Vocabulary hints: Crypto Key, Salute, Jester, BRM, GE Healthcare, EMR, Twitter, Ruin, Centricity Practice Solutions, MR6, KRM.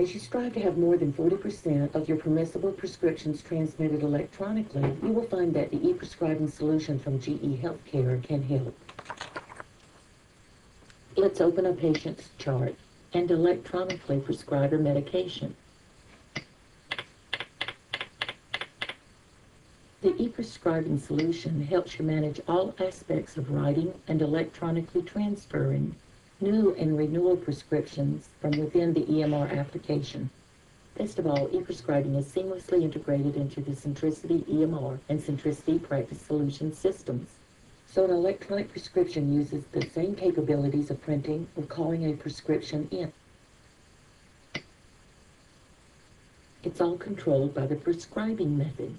As you strive to have more than 40% of your permissible prescriptions transmitted electronically, you will find that the e-prescribing solution from GE Healthcare can help. Let's open a patient's chart and electronically prescribe her medication. The e-prescribing solution helps you manage all aspects of writing and electronically transferring new and renewal prescriptions from within the EMR application. Best of all, e-prescribing is seamlessly integrated into the Centricity EMR and Centricity Practice Solutions systems. So an electronic prescription uses the same capabilities of printing or calling a prescription in. It's all controlled by the prescribing method.